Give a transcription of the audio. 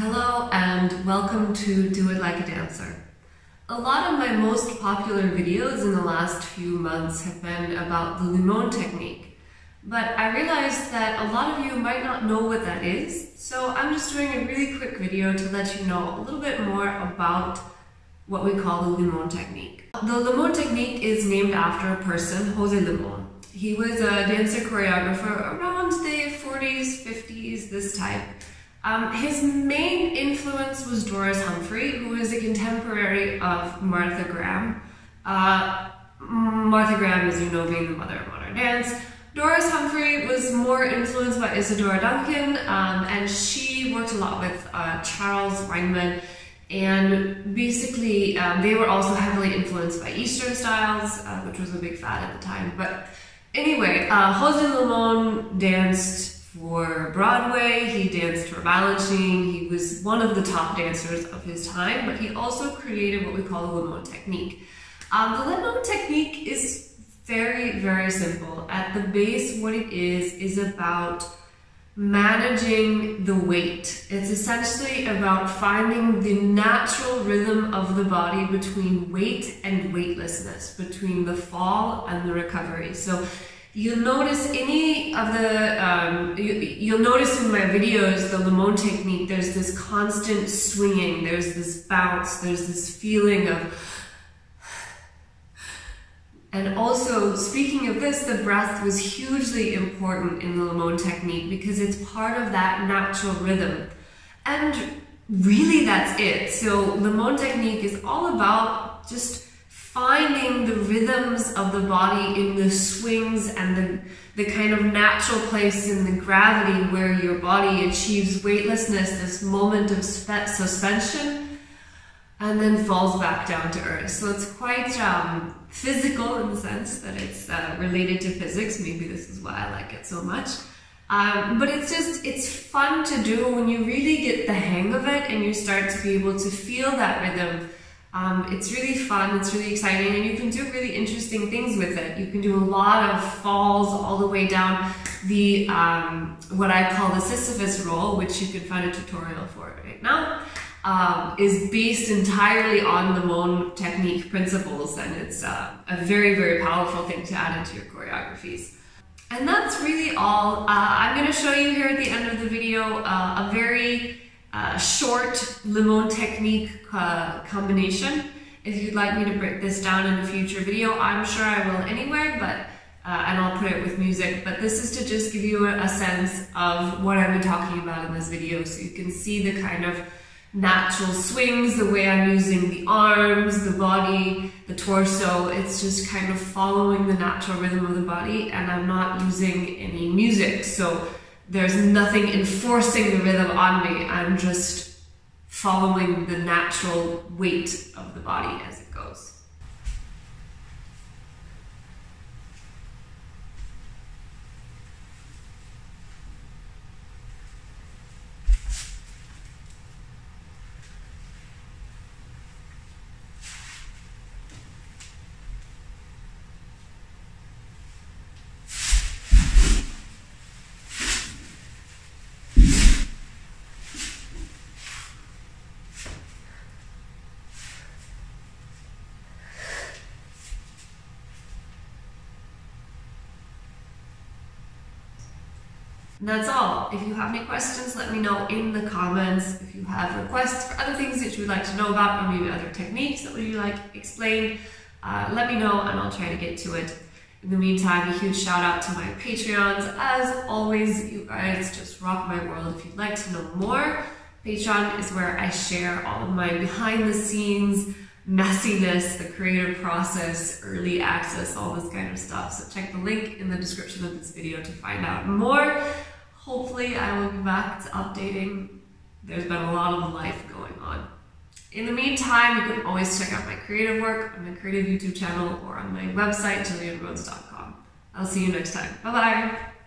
Hello and welcome to Do It Like a Dancer. A lot of my most popular videos in the last few months have been about the Limón technique, but I realized that a lot of you might not know what that is, so I'm just doing a really quick video to let you know a little bit more about what we call the Limón technique. The Limón technique is named after a person, José Limón. He was a dancer choreographer around the 40s, 50s, this type. His main influence was Doris Humphrey, who is a contemporary of Martha Graham. Martha Graham, as you know, being the mother of modern dance. Doris Humphrey was more influenced by Isadora Duncan, and she worked a lot with Charles Weidman. And basically, they were also heavily influenced by Eastern styles, which was a big fad at the time. But anyway, José Limón danced for Broadway, he danced for Balanchine, he was one of the top dancers of his time, but he also created what we call the Limón technique. The Limón technique is very, very simple. At the base, what it is about managing the weight. It's essentially about finding the natural rhythm of the body between weight and weightlessness, between the fall and the recovery. So you'll notice you'll notice in my videos, the Limón technique, there's this constant swinging, there's this bounce, there's this feeling of, and also speaking of this, the breath was hugely important in the Limón technique because it's part of that natural rhythm. And really that's it. So Limón technique is all about just finding the rhythms of the body in the swings and the kind of natural place in the gravity where your body achieves weightlessness, this moment of suspension, and then falls back down to earth. So it's quite physical in the sense that it's related to physics. Maybe this is why I like it so much. But it's fun to do when you really get the hang of it and you start to be able to feel that rhythm. It's really fun, it's really exciting, and you can do really interesting things with it. You can do a lot of falls all the way down the, what I call the Sisyphus roll, which you can find a tutorial for right now, is based entirely on the Limón technique principles, and it's a very, very powerful thing to add into your choreographies. And that's really all. I'm going to show you here at the end of the video a very short Limón technique combination. If you'd like me to break this down in a future video, I'm sure I will anyway, but and I'll put it with music, but this is to just give you a sense of what I've been talking about in this video, so you can see the kind of natural swings, the way I'm using the arms, the body, the torso. It's just kind of following the natural rhythm of the body, and I'm not using any music, so there's nothing enforcing the rhythm on me. I'm just following the natural weight of the body as it goes. And that's all. If you have any questions, let me know in the comments. If you have requests for other things that you would like to know about, or maybe other techniques that you like explained, let me know and I'll try to get to it. In the meantime, a huge shout out to my Patreons. As always, you guys just rock my world. If you'd like to know more, Patreon is where I share all of my behind the scenes messiness, the creative process, early access, all this kind of stuff. So check the link in the description of this video to find out more. Hopefully I will be back to updating. There's been a lot of life going on. In the meantime, you can always check out my creative work on my creative YouTube channel or on my website, JillianRhodes.com. I'll see you next time. Bye-bye.